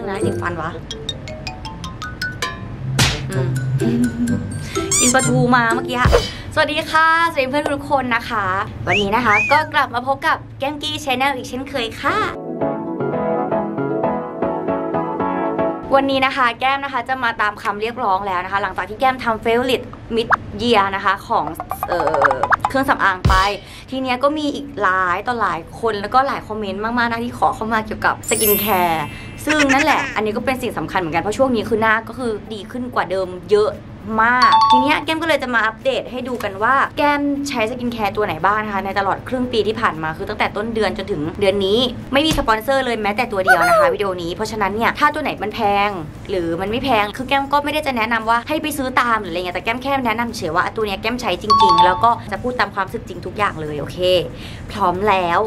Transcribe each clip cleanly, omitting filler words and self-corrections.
นึงนะติดฟันวะกินปลาทูมาเมื่อกี้ค่ะสวัสดีค่ะสวัสดีเพื่อนทุกคนนะคะวันนี้นะคะก็กลับมาพบกับแก้มกี้ Channel อีกเช่นเคยค่ะวันนี้นะคะแก้มนะคะจะมาตามคำเรียกร้องแล้วนะคะหลังจากที่แก้มทำเฟลลิตมิดเยียนะคะของเครื่องสำอางไปทีเนี้ยก็มีอีกหลายต่อหลายคนแล้วก็หลายคอมเมนต์มากๆนะที่ขอเข้ามาเกี่ยวกับสกินแคร์ซึ่งนั่นแหละอันนี้ก็เป็นสิ่งสำคัญเหมือนกันเพราะช่วงนี้คือหน้าก็คือดีขึ้นกว่าเดิมเยอะมากทีเนี้ยแก้มก็เลยจะมาอัปเดตให้ดูกันว่าแก้มใช้สกินแคร์ตัวไหนบ้างนะคะในตลอดครึ่งปีที่ผ่านมาคือตั้งแต่ต้นเดือนจนถึงเดือนนี้ไม่มีสปอนเซอร์เลยแม้แต่ตัวเดียวนะคะวิดีโอนี้เพราะฉะนั้นเนี่ยถ้าตัวไหนมันแพงหรือมันไม่แพงคือแก้มก็ไม่ได้จะแนะนำว่าให้ไปซื้อตามหรืออะไรเงี้ยแต่แก้มแค่แนะนำเฉยว่าตัวเนี้ยแก้มใช้จริงๆแล้วก็จะพูดตามความรู้สึกจริงทุกอย่างเลยโอเคพร้อมแล้ว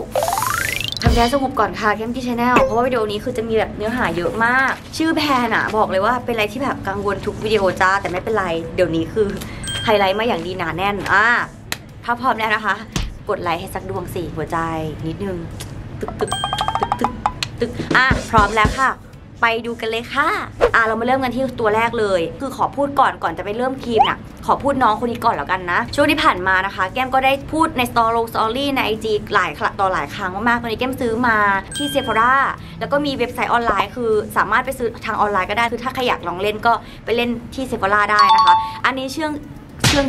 ทำแท้สรุปก่อนค่ะแก้มกี้ Channel เพราะว่าวิดีโอนี้คือจะมีแบบเนื้อหาเยอะมากชื่อแพนอะบอกเลยว่าเป็นอะไรที่แบบกังวลทุกวิดีโอจ้าแต่ไม่เป็นไรเดี๋ยวนี้คือไฮไลท์มาอย่างดีหนาแน่นถ้าพร้อมแล้วนะคะกดไลค์ให้สักดวงสี่หัวใจนิดนึงตึกตึกตึกตึกตึกพร้อมแล้วค่ะไปดูกันเลยค่ะเรามาเริ่มกันที่ตัวแรกเลยคือขอพูดก่อนจะไปเริ่มครีมนะขอพูดน้องคนนี้ก่อนแล้วกันนะช่วงที่ผ่านมานะคะแก้มก็ได้พูดในสตอรี่ใน IG หลายต่อหลายครั้งมากๆตอนนี้แก้มซื้อมาที่เซฟอร่าแล้วก็มีเว็บไซต์ออนไลน์คือสามารถไปซื้อทางออนไลน์ก็ได้คือถ้าใครอยากลองเล่นก็ไปเล่นที่เซฟอร่าได้นะคะอันนี้เครื่อง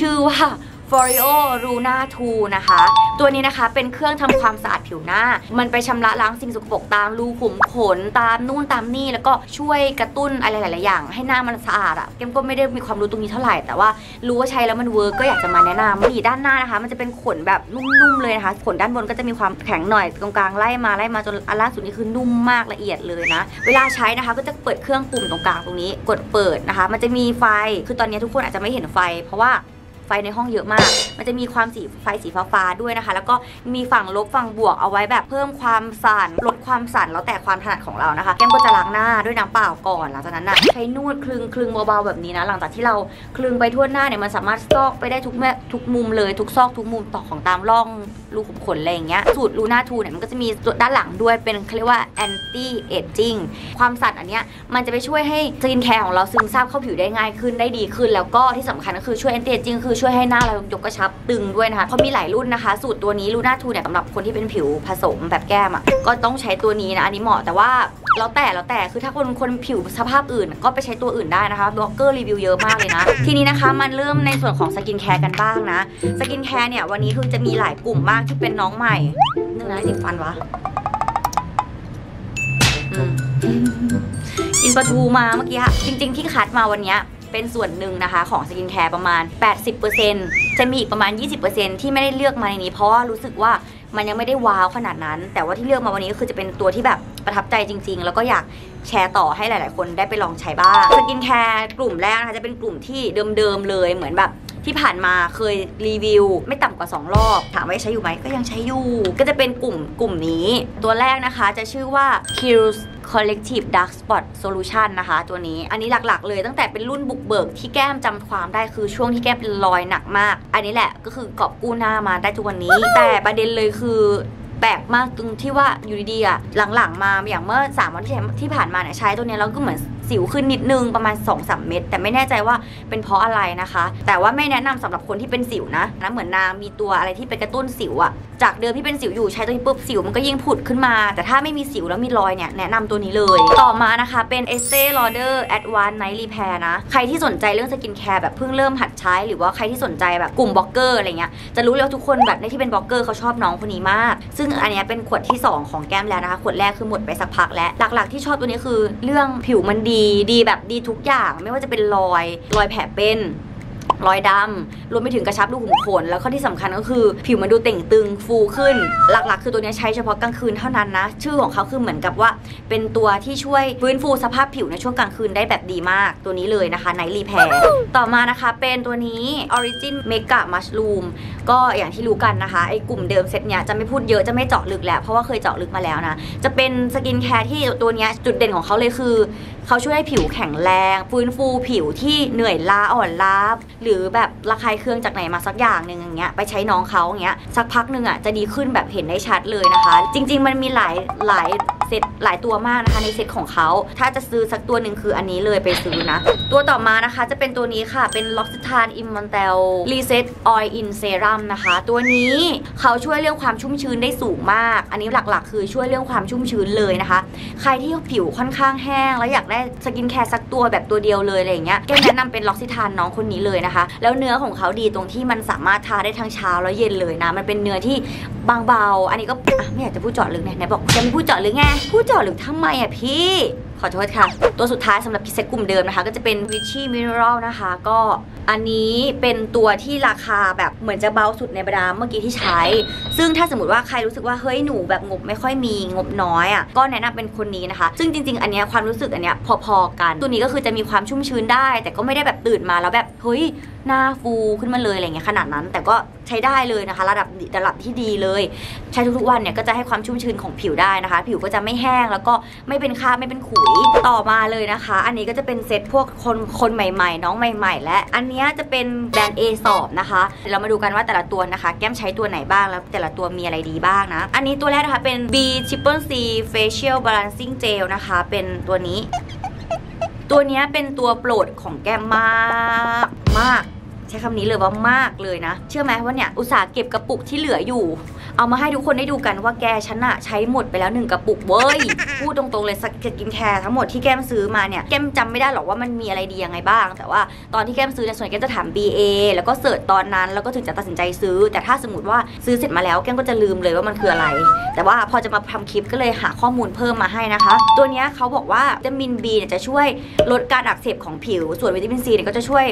ชื่อว่า Foreo Luna 2 นะคะตัวนี้นะคะเป็นเครื่องทำความสะอาดผิวหน้ามันไปชำระล้างสิ่งสกปรกตามรูขุมขนตามนู่นตามนี่แล้วก็ช่วยกระตุ้นอะไรหลายๆอย่างให้หน้ามันสะอาดอะแก้มก็ไม่ได้มีความรู้ตรงนี้เท่าไหร่แต่ว่ารู้ว่าใช้แล้วมันเวิร์กก็อยากจะมาแนะนำด้านหน้านะคะมันจะเป็นขนแบบนุ่มๆเลยนะคะขนด้านบนก็จะมีความแข็งหน่อยตรงกลางไล่มาจนอันล่าสุดนี้คือนุ่มมากละเอียดเลยนะเวลาใช้นะคะก็จะเปิดเครื่องปุ่มตรงกลางตรงนี้กดเปิดนะคะมันจะมีไฟคือตอนนี้ทุกคนอาจจะไม่เห็นไฟเพราะว่าไฟในห้องเยอะมากมันจะมีความสีฟ้าด้วยนะคะแล้วก็มีฝั่งลบฝั่งบวกเอาไว้แบบเพิ่มความสั่นลดความสั่นแล้วแต่ความถนัดของเรานะคะแก้มก็จะล้างหน้าด้วยน้ำเปล่าก่อนหลังจากนั้นนะใช้นวดคลึงเบาๆแบบนี้นะหลังจากที่เราคลึงไปทั่วหน้าเนี่ยมันสามารถซอกไปได้ทุกมุมเลยทุกซอกทุกมุมต่อของตามร่องรูขุมขนอะไรอย่างเงี้ยสูตรลูน่าทูเนี่ยมันก็จะมีด้านหลังด้วยเป็นเขาเรียกว่า anti aging ความสั่นอันเนี้ยมันจะไปช่วยให้สกินแคร์ของเราซึมซาบเข้าผิวได้ง่ายขึ้นได้ดีขึ้นแล้วก็ที่สำคัญก็คือช่วย anti aging คือช่วยให้หน้าเรายกกระชับตึงด้วยนะคะเขามีหลายรุ่นนะคะสูตรตัวนี้ลูน่าทูเนี่ยสำหรับคนที่เป็นผิวผสมแบบแก้มอ่ะก็ต้องใช้ตัวนี้นะอันนี้เหมาะแต่ว่าแล้วแต่คือถ้าคนผิวสภาพอื่นก็ไปใช้ตัวอื่นได้นะคะบล็อกเกอร์รีวิวเยอะมากเลยนะทีนี้นะคะมันเริ่มในส่วนของสกินแคร์กันบ้างนะสกินแคร์เนี่ยวันนี้คือจะมีหลายกลุ่มมากที่เป็นน้องใหม่นึกนะติดฟันวะกินปลาทูมาเมื่อกี้จริงๆที่คัดมาวันนี้เป็นส่วนหนึ่งนะคะของสกินแคร์ประมาณ 80% จะมีอีกประมาณ 20% ที่ไม่ได้เลือกมาในนี้เพราะว่ารู้สึกว่ามันยังไม่ได้ว้าวขนาดนั้นแต่ว่าที่เลือกมาวันนี้ก็คือจะเป็นตัวที่แบบประทับใจจริงๆแล้วก็อยากแชร์ต่อให้หลายๆคนได้ไปลองใช้บ้างสกินแคร์กลุ่มแรกนะคะจะเป็นกลุ่มที่เดิมเลยเหมือนแบบที่ผ่านมาเคยรีวิวไม่ต่ำกว่า2รอบถามว่าใช้อยู่ไหมก็ยังใช้อยู่ก็จะเป็นกลุ่มนี้ตัวแรกนะคะจะชื่อว่า Kiehl's Collective Dark Spot Solution นะคะตัวนี้อันนี้หลักๆเลยตั้งแต่เป็นรุ่นบุกเบิกที่แก้มจำความได้คือช่วงที่แก้มเป็นรอยหนักมากอันนี้แหละก็คือกอบกู้หน้ามาได้ทุกวันนี้แต่ประเด็นเลยคือแปลกมากตรงที่ว่าอยู่ดีๆอ่ะหลังๆมาอย่างเมื่อ3วันที่ผ่านมาเนี่ยใช้ตัวนี้แล้วก็เหมือนสิวขึ้นนิดนึงประมาณ 2-3 เม็ดแต่ไม่แน่ใจว่าเป็นเพราะอะไรนะคะแต่ว่าไม่แนะนำสำหรับคนที่เป็นสิวนะเหมือนนางมีตัวอะไรที่ไปกระตุ้นสิวอ่ะจากเดิมที่เป็นสิวอยู่ใช้ตัวนี้ปุ๊บสิวมันก็ยิ่งผุดขึ้นมาแต่ถ้าไม่มีสิวแล้วมีรอยเนี่ยแนะนำตัวนี้เลยต่อมานะคะเป็น Estee Lauder Advanced Night Repair นะใครที่สนใจเรื่องสกินแคร์แบบเพิ่งเริ่มหัดใช้หรือว่าใครที่สนใจแบบกลุ่มบล็อกเกอร์อะไรเงี้ยจะรู้แล้วทุกคนแบบในที่เป็นบล็อกเกอร์เขาชอบน้องคนนี้มากซึ่งอันนี้เป็นขวดที่2ของแก้มแล้วนะคะขวดแรกคือหมดไปสักพักแล้วหลักๆที่ชอบตัวนี้คือเรื่องผิวมันดีแบบดีทุกอย่างไม่ว่าจะเป็นรอยแผลเป็นรอยดำรวมไปถึงกระชับรูขุมขนแล้วข้อที่สำคัญก็คือผิวมันดูเต่งตึงฟูขึ้นหลักๆคือตัวนี้ใช้เฉพาะกลางคืนเท่านั้นนะชื่อของเขาคือเหมือนกับว่าเป็นตัวที่ช่วยฟื้นฟูสภาพผิวในช่วงกลางคืนได้แบบดีมากตัวนี้เลยนะคะไนท์รีแพร์ต่อมานะคะเป็นตัวนี้ Origins Mega Mushroom ก็อย่างที่รู้กันนะคะไอ้กลุ่มเดิมเซตเนี้ยจะไม่พูดเยอะจะไม่เจาะลึกแล้วเพราะว่าเคยเจาะลึกมาแล้วนะจะเป็นสกินแคร์ที่ตัวนี้จุดเด่นของเขาเลยคือเขาช่วยให้ผิวแข็งแรงฟื้นฟูผิวที่เหนื่อยล้าอ่อนล้าหรือแบบระคายเคืองจากไหนมาสักอย่างหนึ่งอย่างเงี้ยไปใช้น้องเขาอย่างเงี้ยสักพักหนึ่งอ่ะจะดีขึ้นแบบเห็นได้ชัดเลยนะคะจริงๆมันมีหลาย เซตหลายตัวมากนะคะในเซตของเขาถ้าจะซื้อสักตัวหนึ่งคืออันนี้เลยไปซื้อนะตัวต่อมานะคะจะเป็นตัวนี้ค่ะเป็นล็อกซิทานอิมมอนเตลรีเซตออยล์อินเซรั่มนะคะตัวนี้เขาช่วยเรื่องความชุ่มชื้นได้สูงมากอันนี้หลักๆคือช่วยเรื่องความชุ่มชื้นเลยนะคะใครที่ผิวค่อนข้างแห้งแล้วอยากได้สกินแคร์สักตัวแบบตัวเดียวเลยอะไรอย่างเงี้ยแนะนำเป็นล็อกซิทานน้องคนนี้เลยนะคะแล้วเนื้อของเขาดีตรงที่มันสามารถทาได้ทั้งเช้าแล้วเย็นเลยนะมันเป็นเนื้อที่บางเบาอันนี้ก็ไม่อยากจะพูดเจาะลึกเนี่ยไหนบอกจะไม่พูดเจาะลึกไงพูดเจาะลึกทำไมอ่ะพี่ขอโทษค่ะตัวสุดท้ายสำหรับพิเศษกลุ่มเดิมนะคะก็จะเป็นวิชี่มิเนอรัลนะคะก็อันนี้เป็นตัวที่ราคาแบบเหมือนจะเบาสุดในบรรดาเมื่อกี้ที่ใช้ซึ่งถ้าสมมติว่าใครรู้สึกว่าเฮ้ยหนูแบบงบไม่ค่อยมีงบน้อยอ่ะก็แนะนำเป็นคนนี้นะคะซึ่งจริงๆอันเนี้ยความรู้สึกอันเนี้ยพอๆกันตัวนี้ก็คือจะมีความชุ่มชื้นได้แต่ก็ไม่ได้แบบตื่นมาแล้วแบบเฮ้ยหน้าฟูขึ้นมาเลยอะไรเงี้ยขนาดนั้นแต่ก็ใช้ได้เลยนะคะระดับที่ดีเลยใช้ทุกๆวันเนี่ยก็จะให้ความชุ่มชื้นของผิวได้นะคะผิวก็จะไม่แห้งแล้วก็ไม่เป็นคราบไม่เป็นขุยต่อมาเลยนะคะอันนี้ก็จะเป็นเซตพวกคนใหม่ๆน้องใหม่ๆและอันนี้จะเป็นแบรนด์ A สอบนะคะเรามาดูกันว่าแต่ละตัวนะคะแก้มใช้ตัวไหนบ้างแล้วแต่ละตัวมีอะไรดีบ้างนะอันนี้ตัวแรกนะคะเป็น B CCC Facial Balancing Gel นะคะเป็นตัวนี้ตัวนี้เป็นตัวโปรดของแก้มมากใช้คำนี้เลยว่ามากเลยนะเชื่อไหมว่าเนี่ยอุตส่าห์เก็บกระปุกที่เหลืออยู่เอามาให้ทุกคนได้ดูกันว่าแกฉันอะใช้หมดไปแล้ว1กระปุกเว้ย พูดตรงๆเลยสกินแคร์ทั้งหมดที่แก้มซื้อมาเนี่ยแก้มจำไม่ได้หรอกว่ามันมีอะไรดียังไงบ้างแต่ว่าตอนที่แก้มซื้อในส่วนแก้มจะถาม BA แล้วก็เสิร์ชตอนนั้นแล้วก็ถึงจะตัดสินใจซื้อแต่ถ้าสมมติว่าซื้อเสร็จมาแล้วแก้มก็จะลืมเลยว่ามันคืออะไรแต่ว่าพอจะมาทำคลิปก็เลยหาข้อมูลเพิ่มมาให้นะคะตัวนี้เขาบอกว่าวิตามิน B เนี่ยจะช่วยลดการอักเสบของผิวส่วนวิตามิน C เนี่ยก็จะช่วย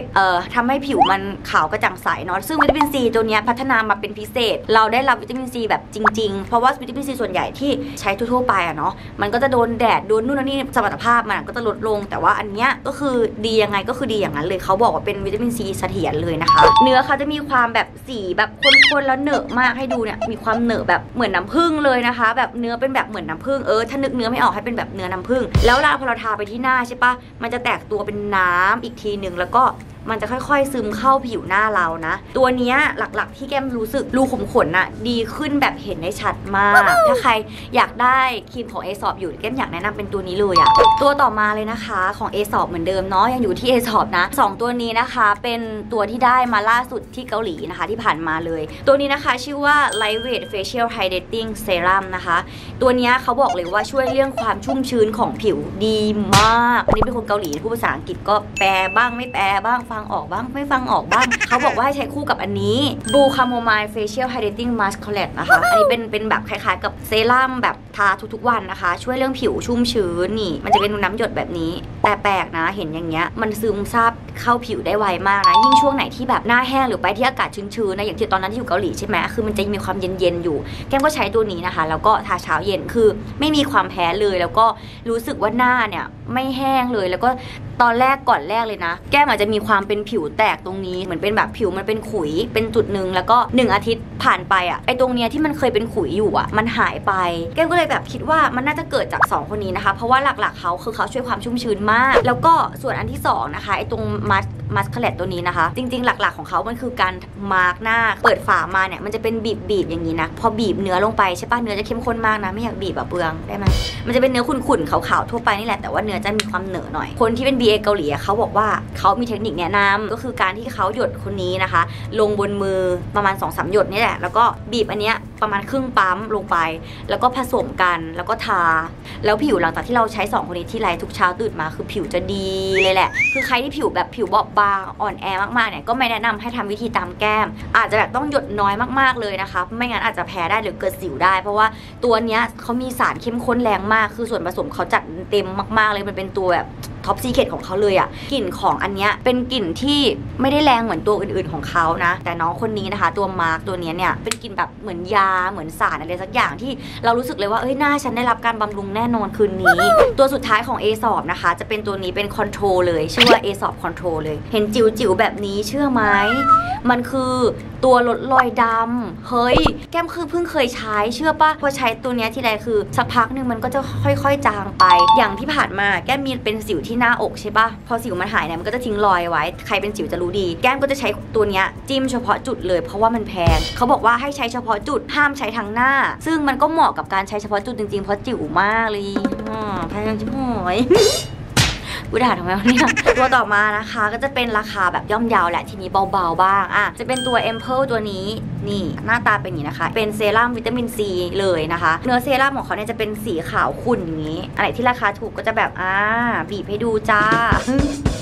ทำให้ผิวมันขาวกระจ่างใสเนาะซึ่งวิตามิน C ตัวนี้พัฒนามาเป็นพิเศษเราได้รับวิตามิน C แบบจริงๆเพราะว่าวิตามิน C ส่วนใหญ่ที่ใช้ทั่วๆไปอะเนาะมันก็จะโดนแดดโดนนู่นนี่สมรรถภาพมันก็จะลดลงแต่ว่าอันเนี้ยก็คือดียังไงก็คือดีอย่างนั้นเลยเขาบอกว่าเป็นวิตามิน C เสถียรเลยนะคะเนื้อเขาจะมีความแบบสีแบบข้นๆแล้วเหนอะมากให้ดูเนี่ยมีความเหนอะแบบเหมือนน้ำผึ้งเลยนะคะแบบเนื้อเป็นแบบเหมือนน้ำผึ้งถ้านึกเนื้อไม่ออกให้เป็นแบบเนื้อน้ำผึ้งแล้วพอเราทาไปที่หน้าใช่ปะมันจะแตกตัวเป็นน้ำอีกทีหนึ่งแล้วก็มันจะค่อยๆซึมเข้าผิวหน้าเรานะตัวนี้หลักๆที่แก้มรู้สึกรูขุมขนอะดีขึ้นแบบเห็นได้ชัดมากถ้าใครอยากได้ครีมของ A-Sob อยู่แก้มอยากแนะนำเป็นตัวนี้เลยอะตัวต่อมาเลยนะคะของ A-Sob เหมือนเดิมเนาะยังอยู่ที่ A-Sob นะ2ตัวนี้นะคะเป็นตัวที่ได้มาล่าสุดที่เกาหลีนะคะที่ผ่านมาเลยตัวนี้นะคะชื่อว่า Lightweight Facial Hydrating Serum นะคะตัวนี้เขาบอกเลยว่าช่วยเรื่องความชุ่มชื้นของผิวดีมากนี่เป็นคนเกาหลีพูดภาษาอังกฤษก็แปลบ้างไม่แปลบ้างฟังออกบ้างไม่ฟังออกบ้าง เขาบอกว่าให้ใช้คู่กับอันนี้ Blue Chamomile Facial Hydrating Mask Palette นะคะ อันนี้เป็นแบบคล้ายๆกับเซรั่มแบบทาทุกๆวันนะคะช่วยเรื่องผิวชุ่มชื้นนี่มันจะเป็นน้ำหยดแบบนี้แต่แปลกนะเห็นอย่างเงี้ยมันซึมซาบเข้าผิวได้ไวมากนะยิ่งช่วงไหนที่แบบหน้าแห้งหรือไปที่อากาศชื้นๆนะอย่างที่ตอนนั้นที่อยู่เกาหลีใช่ไหมคือมันจะมีความเย็นๆอยู่แก้มก็ใช้ตัวนี้นะคะแล้วก็ทาเช้าเย็นคือไม่มีความแพ้เลยแล้วก็รู้สึกว่าหน้าเนี่ยไม่แห้งเลยแล้วก็ตอนแรกก่อนแรกเลยนะแก้มอาจจะมีความเป็นผิวแตกตรงนี้เหมือนเป็นแบบผิวมันเป็นขุยเป็นจุดหนึ่งแล้วก็1อาทิตย์ผ่านไปอ่ะไอตรงเนี้ยที่มันเคยเป็นขุยอยู่อ่ะมันหายไปแก้มก็เลยแบบคิดว่ามันน่าจะเกิดจาก2คนนี้นะคะเพราะว่าหลักๆเขาช่วยความชุ่มชื้นมากแล้วก็ส่วนอันที่2นะคะไอตรงมัสคาเรตตัวนี้นะคะจริงๆหลักๆของเขามันคือการมาร์กหน้าเปิดฝามาเนี่ยมันจะเป็นบีบอย่างนี้นะพอบีบเนื้อลงไปใช่ป่ะเนื้อจะเข้มข้นมากนะไม่อยากบีบแบบเบืองได้ไหมมันจะเป็นเนื้อขุ่นๆขาวๆทั่วไปนี่แหละแต่ว่าเนื้อจะมีความเหนอะหน่อยคนที่เป็น BA เกาหลีเขาบอกว่าเขามีเทคนิคแนะนำก็คือการที่เขาหยดคนนี้นะคะลงบนมือประมาณ 2-3 หยดนี่แหละแล้วก็บีบอันเนี้ยประมาณครึ่งปั๊มลงไปแล้วก็ผสมกันแล้วก็ทาแล้วผิวหลังจากที่เราใช้2คนนี้ที่ไลฟ์ทุกเช้าตื่นมาคือผิวจะดีเลยแหละคือใครที่ผิวแบบผิวบอบบางอ่อนแอมากๆเนี่ยก็ไม่แนะนำให้ทำวิธีตามแก้มอาจจะแบบต้องหยดน้อยมากๆเลยนะคะไม่งั้นอาจจะแพ้ได้หรือเกิดสิวได้เพราะว่าตัวเนี้ยเขามีสารเข้มข้นแรงมากคือส่วนผสมเขาจัดเต็มมากๆเลยมันเป็นตัวแบบท็อปซีเคร็ตของเขาเลยอ่ะกลิ่นของอันเนี้ยเป็นกลิ่นที่ไม่ได้แรงเหมือนตัวอื่นๆของเขานะแต่น้องคนนี้นะคะตัวมาร์กตัวนี้เนี่ยเป็นกลิ่นแบบเหมือนยาเหมือนสารอะไรสักอย่างที่เรารู้สึกเลยว่าเอ้ยหน้าฉันได้รับการบำรุงแน่นอนคืนนี้ตัวสุดท้ายของ A-Sob นะคะจะเป็นตัวนี้เป็นคอนโทรลเลยชื่อว่า A-Sob คอนโทรลเลยเห็นจิ๋วแบบนี้เชื่อไหมมันคือตัวลดรอยดำเฮ้ยแก้มคือเพิ่งเคยใช้เชื่อป่ะพอใช้ตัวนี้ทีไรคือสักพักนึงมันก็จะค่อยๆจางไปอย่างที่ผ่านมาแก้มมีเป็นสิวที่ ที่หน้าอกใช่ปะพอสิวมันหายเนี่ยมันก็จะทิ้งรอยไว้ใครเป็นสิวจะรู้ดีแก้มก็จะใช้ตัวเนี้ยจิ้มเฉพาะจุดเลยเพราะว่ามันแพงเขาบอกว่าให้ใช้เฉพาะจุดห้ามใช้ทางหน้าซึ่งมันก็เหมาะกับการใช้เฉพาะจุดจริงๆเพราะจิ๋วมากเลยแพงจังหอยกูด่าทำไมวะเนี่ยตัวต่อมานะคะก็จะเป็นราคาแบบย่อมเยาแหละทีนี้เบาๆบ้างอ่ะจะเป็นตัว Ample ตัวนี้นี่หน้าตาเป็นอย่างนี้นะคะเป็นเซรั่มวิตามินซีเลยนะคะเนื้อเซรั่มของเขาเนี่ยจะเป็นสีขาวขุ่นอย่างนี้อะไรที่ราคาถูกก็จะแบบบีบให้ดูจ้า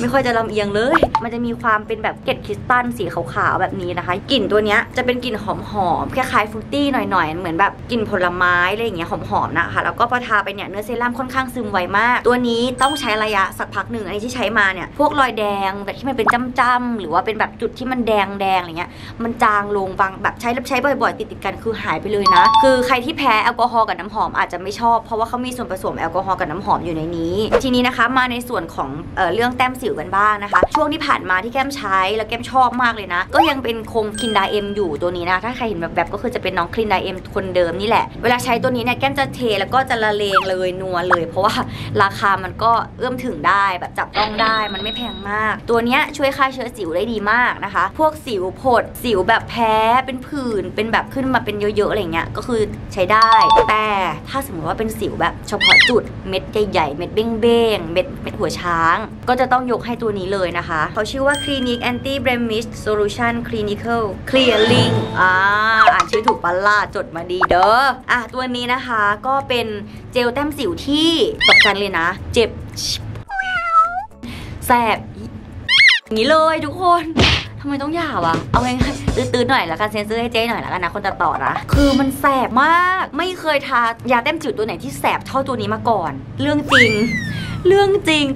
ไม่ค่อยจะลำเอียงเลยมันจะมีความเป็นแบบเกล็ดคริสตัลสีขาวๆแบบนี้นะคะกลิ่นตัวเนี้ยจะเป็นกลิ่นหอมๆคล้ายๆฟรุตตี้หน่อยๆเหมือนแบบกลิ่นผลไม้อะไรอย่างเงี้ยหอมๆนะคะแล้วก็พอทาไปเนี่ยเนื้อเซรั่มค่อนข้างซึมไวมากตัวนี้ต้องใช้ระยะสักพักหนึ่งอันนี้ที่ใช้มาเนี่ยพวกรอยแดงแบบที่มันเป็นจ้ำๆหรือว่าเป็นแบบจุดที่มันแดงๆอะไรเงี้ยมันจางลงบางแบบใช้บ่อยๆติดๆกันคือหายไปเลยนะคือใครที่แพ้แอลกอฮอล์กับน้ำหอมอาจจะไม่ชอบเพราะว่าเขามีส่วนผสมแอลกอฮอล์กับน้ำหอมอยู่ในนี้ทีนี้นะคะมาในส่วนของเรื่องแต้มสิวกันบ้างนะคะช่วงที่ผ่านมาที่แก้มใช้แล้วแก้มชอบมากเลยนะก็ยังเป็นคงคลินดาเอ็มอยู่ตัวนี้นะถ้าใครเห็นแบบก็คือจะเป็นน้องคลินดาเอ็มคนเดิมนี่แหละเวลาใช้ตัวนี้เนี่ยแก้มจะเทแล้วก็จะละเลงเลยนัวเลยเพราะว่าราคามันก็เอื้อมถึงได้แบบจับต้องได้มันไม่แพงมากตัวเนี้ยช่วยฆ่าเชื้อสิวได้ดีมากนะคะพวกสิวผดสิวแบบแพ้เป็นผื่นเป็นแบบขึ้นมาเป็นเยอะๆอะไรเงี้ยก็คือใช้ได้แต่ถ้าสมมติว่าเป็นสิวแบบเฉพาะจุดเม็ดใหญ่ๆเม็ดเบ้งๆเม็ดหัวช้างก็จะต้องยกให้ตัวนี้เลยนะคะเขาชื่อว่า Clinique Anti Blemish Solution Clinical Clearing อ่านชื่อถูกปะล่ะจดมาดีเด้ออ่ะตัวนี้นะคะก็เป็นเจลแต้มสิวที่ตกกันเลยนะเจ็บแสบอย่างนี้เลยทุกคนทำไมต้องหยาบอะเอาง่ายๆตื้อๆหน่อยแล้วกันเซ็นเซอร์ให้เจ๊หน่อยแล้วกันนะคนตัดต่อนะคือมันแสบมากไม่เคยทายาแต้มสิวตัวไหนที่แสบเท่าตัวนี้มาก่อนเรื่องจริงตั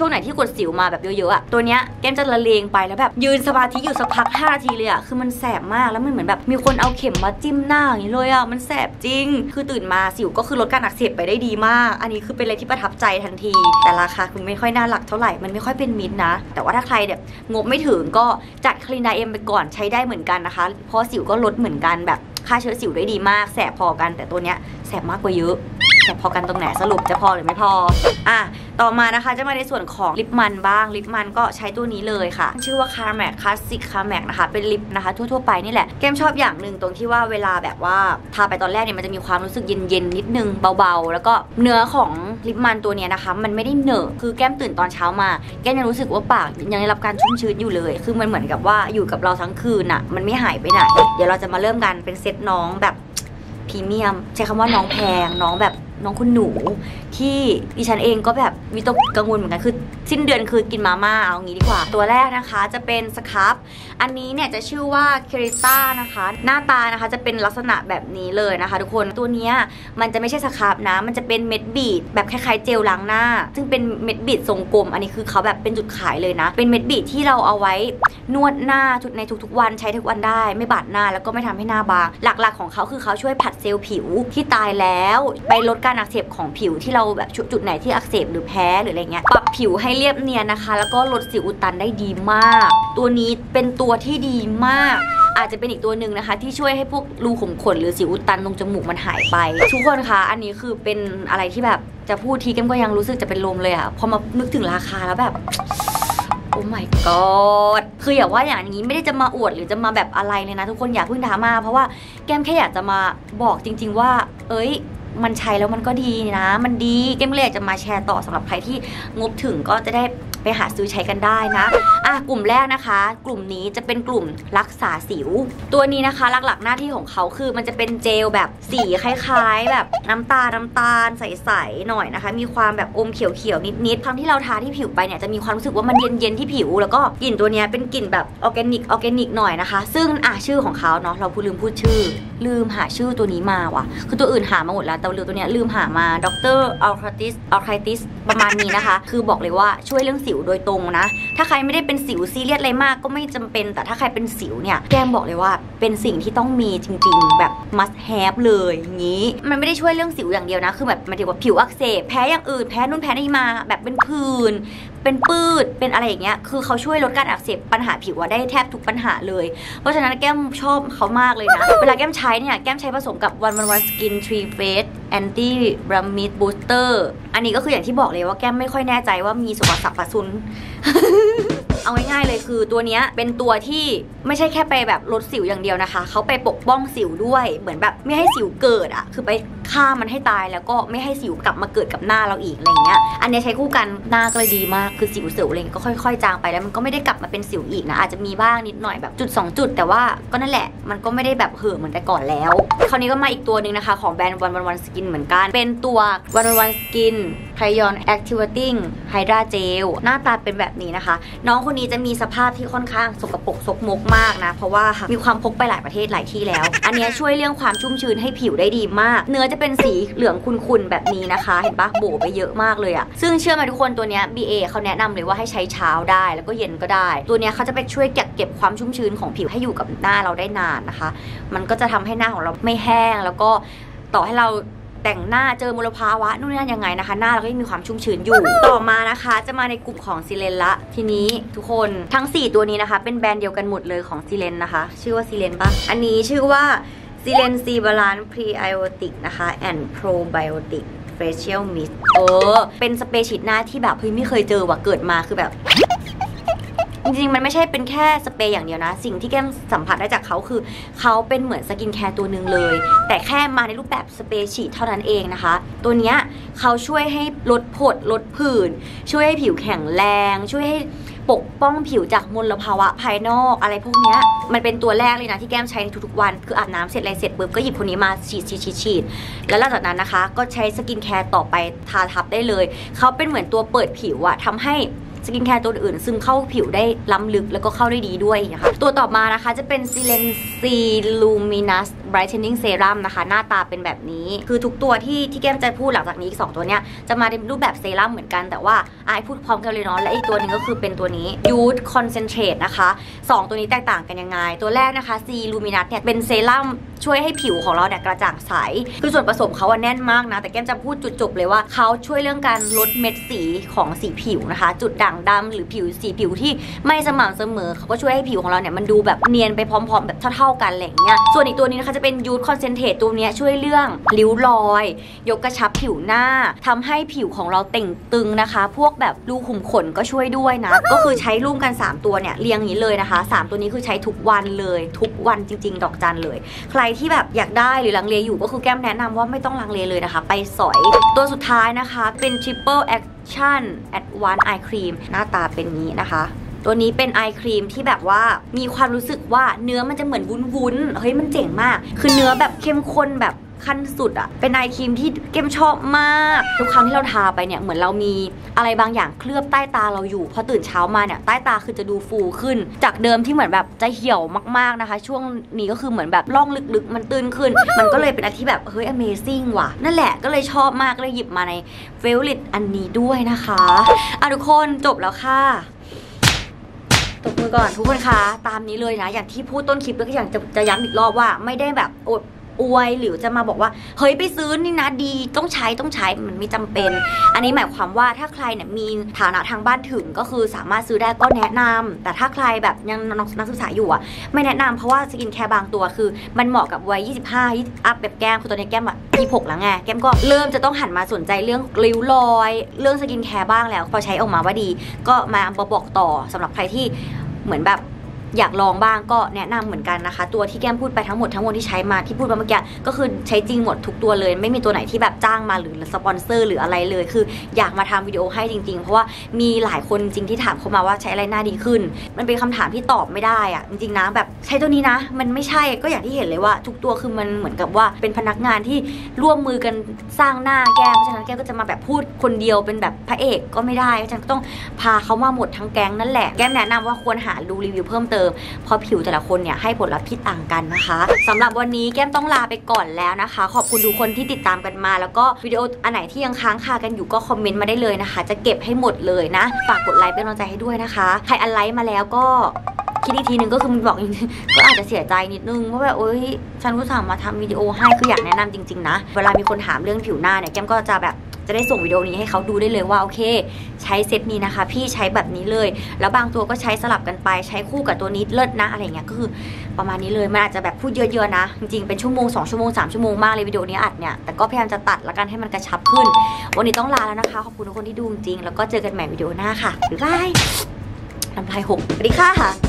วไหนที่กดสิวมาแบบเยอะๆอะตัวเนี้ยแก้มจะละเลงไปแล้วแบบยืนสมาธิอยู่สักพัก5นาทีเลยอะคือมันแสบมากแล้วมันเหมือนแบบมีคนเอาเข็มมาจิ้มหน้าอย่างนี้เลยอะมันแสบจริงคือตื่นมาสิวก็คือลดการอักเสบไปได้ดีมากอันนี้คือเป็นอะไรที่ประทับใจทันทีแต่ราคาคือไม่ค่อยน่ารักเท่าไหร่มันไม่ค่อยเป็นมิตรนะแต่ว่าถ้าใครแบบงบไม่ถึงก็จัดคลินดาเอ็มไปก่อนใช้ได้เหมือนกันนะคะเพราะสิวก็ลดเหมือนกันแบบฆ่าเชื้อสิวได้ดีมากแสบพอกันแต่ตัวเนี้ยแสบมากกว่าเยอะพอกันตรงไหนสรุปจะพอหรือไม่พออ่ะต่อมานะคะจะมาในส่วนของลิปมันบ้างลิปมันก็ใช้ตัวนี้เลยค่ะชื่อว่าคาร์แมกคลาสสิกคาร์แมกนะคะเป็นลิปนะคะทั่วๆไปนี่แหละแก้มชอบอย่างหนึ่งตรงที่ว่าเวลาแบบว่าทาไปตอนแรกเนี่ยมันจะมีความรู้สึกเย็นๆนิดนึงเบาๆแล้วก็เนื้อของลิปมันตัวเนี้ยนะคะมันไม่ได้เหนอะคือแก้มตื่นตอนเช้ามาแก้มยังรู้สึกว่าปากยังได้รับการชุ่มชื้นอยู่เลยคือมันเหมือนกับว่าอยู่กับเราทั้งคืนอ่ะมันไม่หายไปไหนเดี๋ยวเราจะมาเริ่มกันเป็นเซตน้องแบบพรีเมียมใช้คำว่าน้องแพงน้องแบบน้องคุณหนูที่ดิฉันเองก็แบบวิตกกังวลเหมือนกันคือสิ้นเดือนคือกินมาม่าเอางี้ดีกว่าตัวแรกนะคะจะเป็นสครับอันนี้เนี่ยจะชื่อว่าเคริต้านะคะหน้าตานะคะจะเป็นลักษณะแบบนี้เลยนะคะทุกคนตัวเนี้ยมันจะไม่ใช่สครับนะมันจะเป็นเม็ดบีดแบบคล้ายๆเจลล้างหน้าซึ่งเป็นเม็ดบีดทรงกลมอันนี้คือเขาแบบเป็นจุดขายเลยนะเป็นเม็ดบีดที่เราเอาไว้นวดหน้าในทุกๆวันใช้ทุกวันได้ไม่บาดหน้าแล้วก็ไม่ทำให้หน้าบางหลักๆของเขาคือเขาช่วยผัดเซลล์ผิวที่ตายแล้วไปลดการอักเสบของผิวที่เราแบบจุดไหนที่อักเสบหรือแพ้หรืออะไรเงี้ยปรับผิวให้เรียบเนียนนะคะแล้วก็ลดสิวอุดตันได้ดีมากตัวนี้เป็นตัวที่ดีมากอาจจะเป็นอีกตัวหนึ่งนะคะที่ช่วยให้พวกรูขุมขนหรือสิวอุดตันตรงจมูกมันหายไปทุกคนคะอันนี้คือเป็นอะไรที่แบบจะพูดทีแก้มก็ยังรู้สึกจะเป็นลมเลยอะพอมานึกถึงราคาแล้วแบบโอ้ my god คืออย่าว่าอย่างนี้ไม่ได้จะมาอวดหรือจะมาแบบอะไรเลยนะทุกคนอย่าเพิ่งดราม่าเพราะว่าแก้มแค่อยากจะมาบอกจริงๆว่าเอ้ยมันใช้แล้วมันก็ดีนะมันดีแก้มเลยอยากจะมาแชร์ต่อสำหรับใครที่งบถึงก็จะได้ไปหาซื้อใช้กันได้นะกลุ่มแรกนะคะกลุ่มนี้จะเป็นกลุ่มรักษาสิวตัวนี้นะคะหลักๆหน้าที่ของเขาคือมันจะเป็นเจลแบบสีคล้ายๆแบบน้ำตาลใสๆหน่อยนะคะมีความแบบอมเขียวๆนิดๆครั้งที่เราทาที่ผิวไปเนี่ยจะมีความรู้สึกว่ามันเย็นๆที่ผิวแล้วก็กลิ่นตัวนี้เป็นกลิ่นแบบออร์แกนิกหน่อยนะคะซึ่งชื่อของเขาเนาะเราลืมพูดชื่อลืมหาชื่อตัวนี้มาว่ะคือตัวอื่นหามาหมดแล้วแต่ตัวนี้ลืมหามาดร.อัลคาติสประมาณนี้นะคะคือบอกเลยว่าช่วยเรื่องสิวโดยตรงนะถ้าใครไม่ได้เป็นสิวซีเรียสอะไรมากก็ไม่จำเป็นแต่ถ้าใครเป็นสิวเนี่ยแก้มบอกเลยว่าเป็นสิ่งที่ต้องมีจริงๆแบบ must have เลยอย่างนี้มันไม่ได้ช่วยเรื่องสิวอย่างเดียวนะคือแบบมันเกี่ยวกับผิวอักเสบแพ้อย่างอื่นแพ้นู่นแพ้นี่มาแบบเป็นผื่น เป็นปื้ดเป็นอะไรอย่างเงี้ยคือเขาช่วยลดการอักเสบปัญหาผิวได้แทบทุกปัญหาเลยเพราะฉะนั้นแก้มชอบเขามากเลยนะเวลาแก้มใช้เนี่ยแก้มใช้ผสมกับวันสกินทรีเฟสAnti Ramid Booster อันนี้ก็คืออย่างที่บอกเลยว่าแก้มไม่ค่อยแน่ใจว่ามีส่วนผสมซุน เอาง่ายๆเลยคือตัวนี้เป็นตัวที่ไม่ใช่แค่ไปแบบลดสิวอย่างเดียวนะคะเขาไปปกป้องสิวด้วยเหมือนแบบไม่ให้สิวเกิดอะคือไปฆ่ามันให้ตายแล้วก็ไม่ให้สิวกลับมาเกิดกับหน้าเราอีกอะไรเงี้ยอันนี้ใช้คู่กันหน้าก็เลยดีมากคือสิวอะไรก็ค่อยๆจางไปแล้วมันก็ไม่ได้กลับมาเป็นสิวอีกนะอาจจะมีบ้างนิดหน่อยแบบจุด2จุดแต่ว่าก็นั่นแหละมันก็ไม่ได้แบบเห่อเหมือนแต่ก่อนแล้วคราวนี้ก็มาอีกตัวนึงนะคะของแบรนด์วันสกินเหมือนกันเป็นตัววันสกินไพรยอนแอคทิเวติ้งไฮดราเจลหน้าตาเป็นแบบนี้นะคะน้องคนนี้จะมีสภาพที่ค่อนข้างสกปรกซกมกมากนะเพราะว่ามีความพกไปหลายประเทศหลายที่แล้วอันนี้ช่วยเรื่องความชุ่มชื้นให้ผิวได้ดีมากเนื้อจะเป็นสีเหลืองขุ่นๆแบบนี้นะคะเห็นปะโบไปเยอะมากเลยอะซึ่งเชื่อไหมทุกคนตัวนี้ BA เขาแนะนำเลยว่าให้ใช้เช้าได้แล้วก็เย็นก็ได้ตัวนี้เขาจะไปช่วยเก็บความชุ่มชื้นของผิวให้อยู่กับหน้าเราได้นานนะคะมันก็จะทำให้หน้าของเราไม่แห้งแล้วก็ต่อให้เราแต่งหน้าเจอมลภาวะนู่นนั่นยังไงนะคะหน้าเราก็ยังมีความชุ่มชื้นอยู่ ต่อมานะคะจะมาในกลุ่มของซีเลนละทีนี้ทุกคนทั้ง4ตัวนี้นะคะเป็นแบรนด์เดียวกันหมดเลยของซีเลนนะคะชื่อว่าซีเลนปะอันนี้ชื่อว่าซีเลนซีบาลานซ์พรีไอโอติกนะคะแอนด์โปรไบโอติกเฟเชียลมิสต์เป็นสเปรย์ฉีดหน้าที่แบบเฮ้ยไม่เคยเจอว่ะเกิดมาคือแบบจริงๆมันไม่ใช่เป็นแค่สเปรย์อย่างเดียวนะสิ่งที่แก้มสัมผัสได้จากเขาคือเขาเป็นเหมือนสกินแคร์ตัวหนึ่งเลยแต่แค่มาในรูปแบบสเปรย์ฉีดเท่านั้นเองนะคะตัวเนี้ยเขาช่วยให้ลดผดลดผื่นช่วยให้ผิวแข็งแรงช่วยให้ปกป้องผิวจากมลภาวะภายนอกอะไรพวกนี้มันเป็นตัวแรกเลยนะที่แก้มใช้ในทุกๆวันคืออาบน้ำเสร็จอะไรเสร็จปุ๊บก็หยิบคนนี้มาฉีดแล้วหลังจากนั้นนะคะก็ใช้สกินแคร์ต่อไปทาทับได้เลยเขาเป็นเหมือนตัวเปิดผิวอะทำให้สกินแคร์ตัวอื่นซึมเข้าผิวได้ล้ำลึกแล้วก็เข้าได้ดีด้วยนะคะตัวต่อมานะคะจะเป็นซีเลนซีลูมินัสไบรท์เทนนิ่งเซรั่มนะคะหน้าตาเป็นแบบนี้คือทุกตัวที่แก้มจะพูดหลังจากนี้อีก2ตัวเนี้ยจะมาในรูปแบบเซรั่มเหมือนกันแต่ว่าไอพูดพร้อมกันเลยเนาะและอีกตัวหนึ่งก็คือเป็นตัวนี้ยูทคอนเซนเทรตนะคะ2ตัวนี้แตกต่างกันยังไงตัวแรกนะคะซีลูมินัสเนี่ยเป็นเซรั่มช่วยให้ผิวของเราเนี่ยกระจ่างใสคือส่วนผสมเขาแน่นมากนะแต่แก้มจะพูดจุดจบเลยว่าเขาช่วยเรื่องการลดเม็ดสีของสีผิวนะคะจุดด่างดำหรือผิวสีผิวที่ไม่สม่ำเสมอเขาก็ช่วยให้ผิวของเราเนี่ยมันดูแบบเนียนไปพร้อมๆแบบเท่าๆกันอะไรอย่างเงี้ยส่วนอีกตัวนี้นะคะจะเป็นยูทคอนเซนเทรตตัวนี้ช่วยเรื่องริ้วรอยยกกระชับผิวหน้าทำให้ผิวของเราเต่งตึงนะคะพวกแบบรูขุมขนก็ช่วยด้วยนะก็คือใช้ร่วมกัน3ตัวเนี่ยเรียงนี้เลยนะคะ3ตัวนี้คือใช้ทุกวันเลยทุกวันจริงๆดอกจันเลยใครที่แบบอยากได้หรือลังเลอยู่ก็คือแก้มแนะนำว่าไม่ต้องลังเลเลยนะคะไปสอยตัวสุดท้ายนะคะเป็น Triple Action Advanced Eye Cream หน้าตาเป็นนี้นะคะตัวนี้เป็นไอครีมที่แบบว่ามีความรู้สึกว่าเนื้อมันจะเหมือนวุ้นๆเฮ้ยมันเจ๋งมากคือเนื้อแบบเข้มข้นแบบขั้นสุดอะเป็นไอครีมที่แก้มชอบมากทุกครั้งที่เราทาไปเนี่ยเหมือนเรามีอะไรบางอย่างเคลือบใต้ตาเราอยู่พอตื่นเช้ามาเนี่ยใต้ตาคือจะดูฟูขึ้นจากเดิมที่เหมือนแบบจะเหี่ยวมากๆนะคะช่วงนี้ก็คือเหมือนแบบร่องลึกๆมันตื้นขึ้นมันก็เลยเป็นอะไรที่แบบเฮ้ย Amazing ว่ะนั่นแหละก็เลยชอบมากเลยหยิบมาในเฟลลิตอันนี้ด้วยนะคะอ่ะทุกคนจบแล้วค่ะตบมือก่อนทุกคนคะตามนี้เลยนะอย่างที่พูดต้นคลิปแล้วก็อย่างจะย้ำอีกรอบว่าไม่ได้แบบอดอวยหรือจะมาบอกว่าเฮ้ยไปซื้อนี่นะดีต้องใช้มันไม่จำเป็นอันนี้หมายความว่าถ้าใครเนี่ยมีฐานะทางบ้านถึงก็คือสามารถซื้อได้ก็แนะนำแต่ถ้าใครแบบยังนักศึกษาอยู่อ่ะไม่แนะนำเพราะว่าสกินแคร์บางตัวคือมันเหมาะกับวัย25อัพแบบแก้มคือตอนนี้แก้มอ่ะ26แล้วไงแก้มก็เริ่มจะต้องหันมาสนใจเรื่องริ้วรอยเรื่องสกินแคร์บ้างแล้วพอใช้ออกมาว่าดีก็มาบอกต่อสำหรับใครที่เหมือนแบบอยากลองบ้างก็แนะนำเหมือนกันนะคะตัวที่แก้มพูดไปทั้งหมดที่ใช้มาที่พูดมาเมื่อกี้ก็คือใช้จริงหมดทุกตัวเลยไม่มีตัวไหนที่แบบจ้างมาหรือสปอนเซอร์หรืออะไรเลยคืออยากมาทำวิดีโอให้จริงๆเพราะว่ามีหลายคนจริงที่ถามเข้ามาว่าใช้อะไรหน้าดีขึ้นมันเป็นคำถามที่ตอบไม่ได้อะจริงๆนะแบบใช้ตัวนี้นะมันไม่ใช่ก็อย่างที่เห็นเลยว่าทุกตัวคือมันเหมือนกับว่าเป็นพนักงานที่ร่วมมือกันสร้างหน้าแก้มเพราะฉะนั้นแก้มก็จะมาแบบพูดคนเดียวเป็นแบบพระเอกก็ไม่ได้เพราะฉะนั้นต้องพาเขามาหมดทั้งแก๊งนั่นแหละแก้มแนะนำว่าควรหาดูรีวิวเพิ่มเติมเพราะผิวแต่ละคนเนี่ยให้ผลลัพธ์ที่ต่างกันนะคะสำหรับวันนี้แก้มต้องลาไปก่อนแล้วนะคะขอบคุณทุกคนที่ติดตามกันมาแล้วก็วิดีโออันไหนที่ยังค้างคากันอยู่ก็คอมเมนต์มาได้เลยนะคะจะเก็บให้หมดเลยนะฝากกดไลค์เป็นกำลังใจให้ด้วยนะคะใครอันไลค์มาแล้วก็คิดอีกทีนึงก็คือบอกจริงๆก็อาจจะเสียใจนิดนึงว่าแบบโอ๊ยฉันรู้สึกมาทำวิดีโอให้คืออยากแนะนำจริงๆนะเวลามีคนถามเรื่องผิวหน้าเนี่ยแก้มก็จะแบบ จะได้ส่งวิดีโอนี้ให้เขาดูได้เลยว่าโอเคใช้เซตนี้นะคะพี่ใช้แบบนี้เลยแล้วบางตัวก็ใช้สลับกันไปใช้คู่กับตัวนี้เลิศนะอะไรเงี้ยก็คือประมาณนี้เลยมันอาจจะแบบพูดเยอะๆนะจริงๆเป็นชั่วโมง2ชั่วโมง3ชั่วโมงมากเลยวิดีโอนี้อัดเนี่ยแต่ก็พยายามจะตัดละกันให้มันกระชับขึ้นวันนี้ต้องลาแล้วนะคะขอบคุณทุกคนที่ดูจริงแล้วก็เจอกันใหม่วิดีโอหน้าค่ะบ๊ายบายน้ำลายหกสวัสดีค่ะ